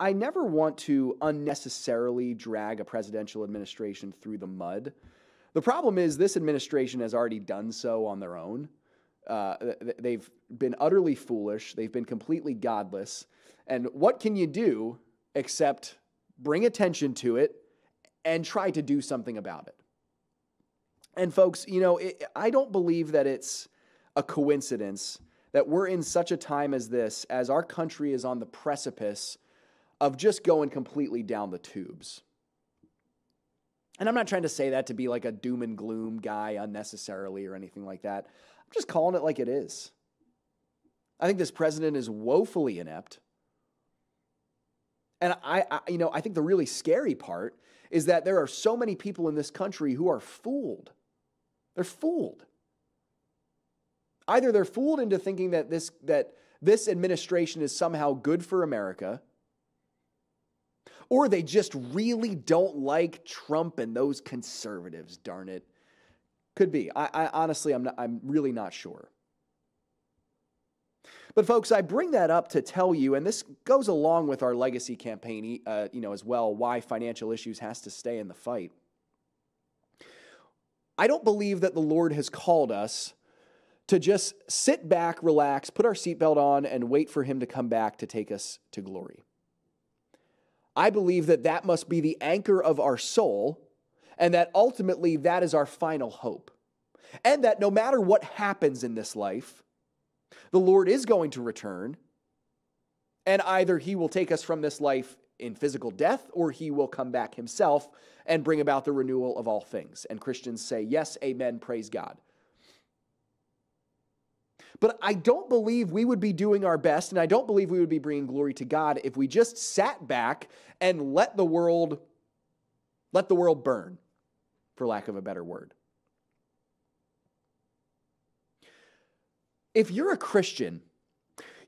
I never want to unnecessarily drag a presidential administration through the mud. The problem is this administration has already done so on their own. They've been utterly foolish. They've been completely godless. And what can you do except bring attention to it and try to do something about it? And folks, you know, I don't believe that it's a coincidence that we're in such a time as this, as our country is on the precipice of just going completely down the tubes. And I'm not trying to say that to be like a doom and gloom guy unnecessarily or anything like that. I'm just calling it like it is. I think this president is woefully inept. And I think the really scary part is that there are so many people in this country who are fooled. They're fooled. Either they're fooled into thinking that this administration is somehow good for America, or they just really don't like Trump and those conservatives, darn it. Could be. I honestly, I'm really not sure. But folks, I bring that up to tell you, and this goes along with our legacy campaign, as well, why Financial Issues has to stay in the fight. I don't believe that the Lord has called us to just sit back, relax, put our seatbelt on, and wait for him to come back to take us to glory. I believe that that must be the anchor of our soul, and that ultimately that is our final hope. And that no matter what happens in this life, the Lord is going to return, and either he will take us from this life in physical death, or he will come back himself and bring about the renewal of all things. And Christians say, yes, amen, praise God. But I don't believe we would be doing our best, and I don't believe we would be bringing glory to God if we just sat back and let the world burn, for lack of a better word. If you're a Christian,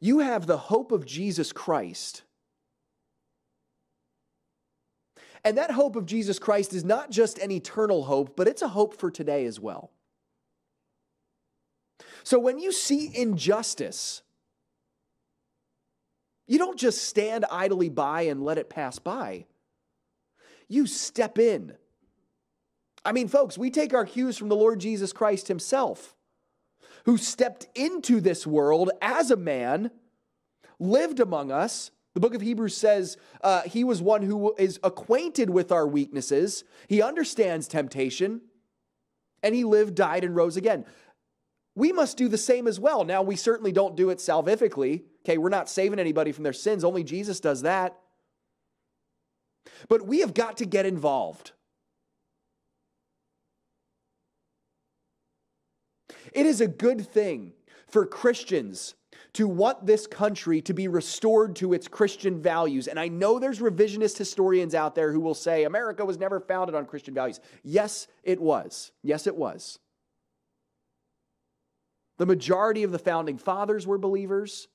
you have the hope of Jesus Christ. And that hope of Jesus Christ is not just an eternal hope, but it's a hope for today as well. So when you see injustice, you don't just stand idly by and let it pass by. You step in. I mean, folks, we take our cues from the Lord Jesus Christ himself, who stepped into this world as a man, lived among us. The book of Hebrews says he was one who is acquainted with our weaknesses. He understands temptation, and he lived, died, and rose again. We must do the same as well. Now, we certainly don't do it salvifically. Okay, we're not saving anybody from their sins. Only Jesus does that. But we have got to get involved. It is a good thing for Christians to want this country to be restored to its Christian values. And I know there's revisionist historians out there who will say America was never founded on Christian values. Yes, it was. Yes, it was. The majority of the founding fathers were believers.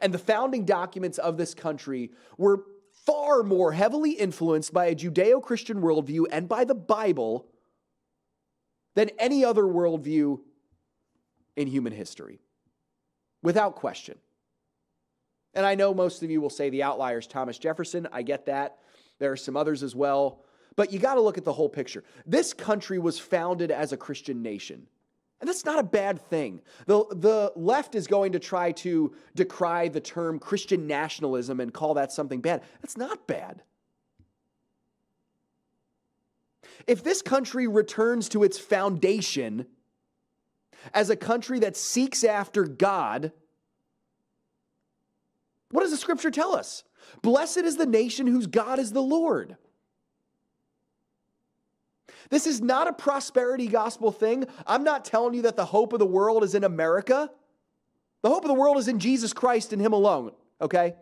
And the founding documents of this country were far more heavily influenced by a Judeo-Christian worldview and by the Bible than any other worldview in human history, without question. And I know most of you will say the outliers, Thomas Jefferson. I get that. There are some others as well. But you got to look at the whole picture. This country was founded as a Christian nation. And that's not a bad thing. The left is going to try to decry the term Christian nationalism and call that something bad. That's not bad. If this country returns to its foundation as a country that seeks after God, what does the scripture tell us? Blessed is the nation whose God is the Lord. This is not a prosperity gospel thing. I'm not telling you that the hope of the world is in America. The hope of the world is in Jesus Christ and him alone, okay?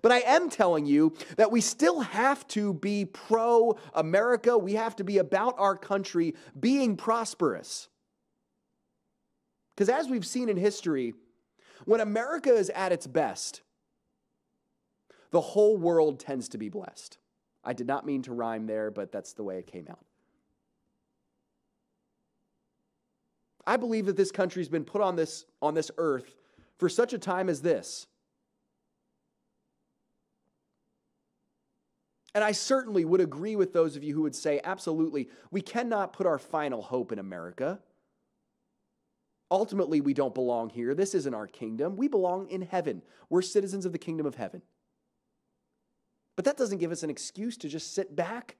But I am telling you that we still have to be pro-America. We have to be about our country being prosperous. Because as we've seen in history, when America is at its best, the whole world tends to be blessed. I did not mean to rhyme there, but that's the way it came out. I believe that this country's been put on this earth for such a time as this. And I certainly would agree with those of you who would say, absolutely, we cannot put our final hope in America. Ultimately, we don't belong here. This isn't our kingdom. We belong in heaven. We're citizens of the kingdom of heaven. But that doesn't give us an excuse to just sit back.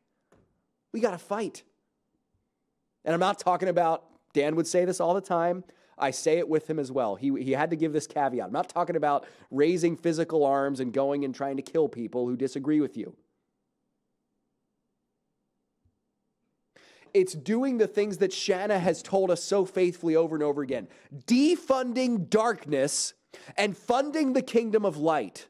We got to fight. And I'm not talking about, Dan would say this all the time. I say it with him as well. He had to give this caveat. I'm not talking about raising physical arms and going and trying to kill people who disagree with you. It's doing the things that Shanna has told us so faithfully over and over again. Defunding darkness and funding the kingdom of light.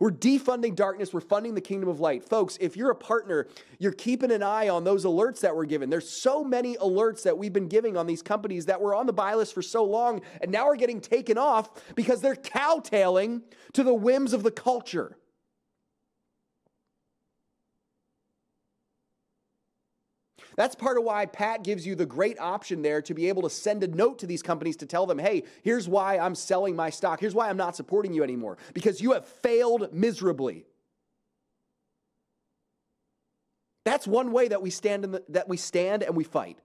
We're defunding darkness. We're funding the kingdom of light. Folks, if you're a partner, you're keeping an eye on those alerts that we're given. There's so many alerts that we've been giving on these companies that were on the buy list for so long and now are getting taken off because they're cowtailing to the whims of the culture. That's part of why Pat gives you the great option there to be able to send a note to these companies to tell them, hey, here's why I'm selling my stock. Here's why I'm not supporting you anymore, because you have failed miserably. That's one way that we stand and we fight.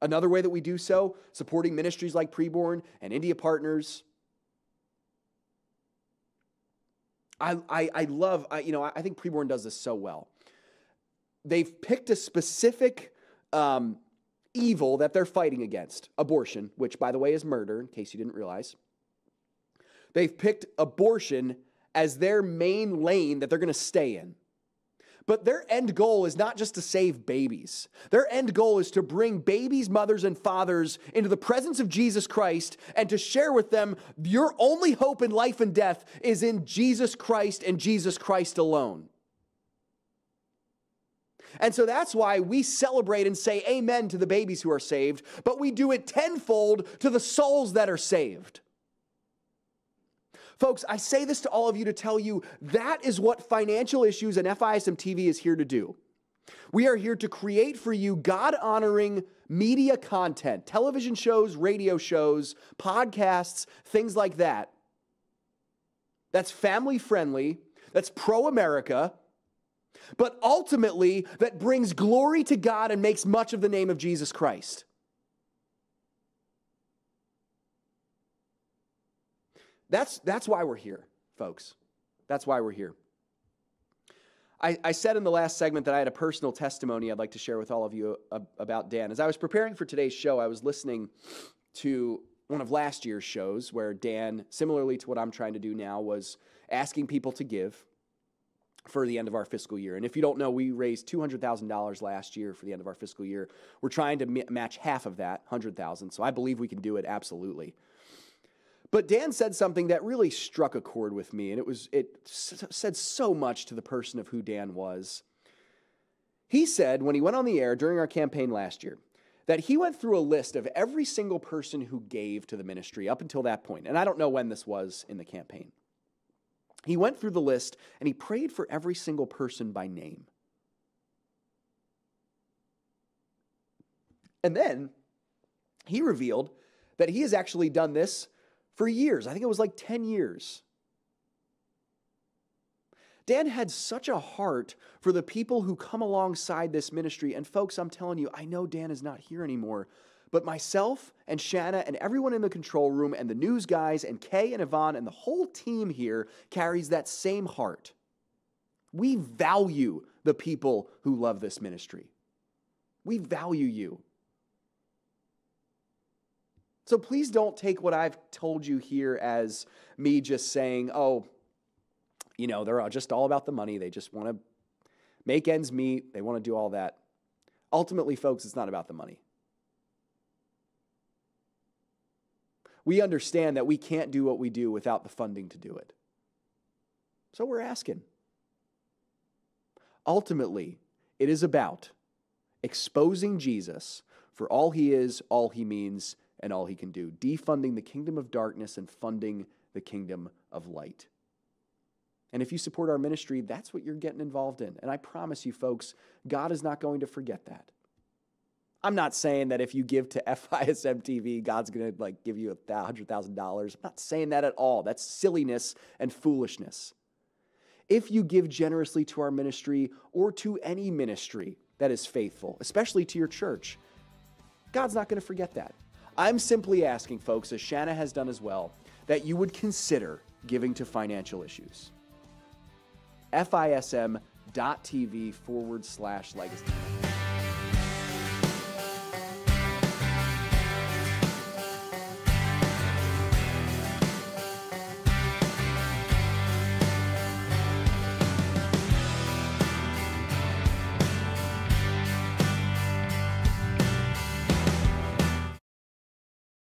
Another way that we do so, supporting ministries like Preborn and India Partners. I think Preborn does this so well. They've picked a specific evil that they're fighting against, abortion, which, by the way, is murder, in case you didn't realize. They've picked abortion as their main lane that they're going to stay in. But their end goal is not just to save babies. Their end goal is to bring babies, mothers, and fathers into the presence of Jesus Christ and to share with them your only hope in life and death is in Jesus Christ and Jesus Christ alone. And so that's why we celebrate and say amen to the babies who are saved, but we do it tenfold to the souls that are saved. Folks, I say this to all of you to tell you that is what Financial Issues and FISM TV is here to do. We are here to create for you God-honoring media content, television shows, radio shows, podcasts, things like that. That's family-friendly, that's pro-America, but ultimately that brings glory to God and makes much of the name of Jesus Christ. That's why we're here, folks. That's why we're here. I said in the last segment that I had a personal testimony I'd like to share with all of you about Dan. As I was preparing for today's show, I was listening to one of last year's shows where Dan, similarly to what I'm trying to do now, was asking people to give for the end of our fiscal year. And if you don't know, we raised $200,000 last year for the end of our fiscal year. We're trying to match half of that, $100,000. So I believe we can do it, absolutely. But Dan said something that really struck a chord with me, and it said so much to the person of who Dan was. He said, when he went on the air during our campaign last year, that he went through a list of every single person who gave to the ministry up until that point. And I don't know when this was in the campaign. He went through the list, and he prayed for every single person by name. And then he revealed that he has actually done this for years. I think it was like 10 years. Dan had such a heart for the people who come alongside this ministry. And folks, I'm telling you, I know Dan is not here anymore, but myself and Shanna and everyone in the control room and the news guys and Kay and Yvonne and the whole team here carries that same heart. We value the people who love this ministry. We value you. So please don't take what I've told you here as me just saying, oh, you know, they're just all about the money. They just want to make ends meet. They want to do all that. Ultimately, folks, it's not about the money. We understand that we can't do what we do without the funding to do it. So we're asking. Ultimately, it is about exposing Jesus for all he is, all he means, and all he can do, defunding the kingdom of darkness and funding the kingdom of light. And if you support our ministry, that's what you're getting involved in. And I promise you, folks, God is not going to forget that. I'm not saying that if you give to FISM TV, God's going to like give you $100,000. I'm not saying that at all. That's silliness and foolishness. If you give generously to our ministry or to any ministry that is faithful, especially to your church, God's not going to forget that. I'm simply asking, folks, as Shanna has done as well, that you would consider giving to Financial Issues. FISM.tv/legacy.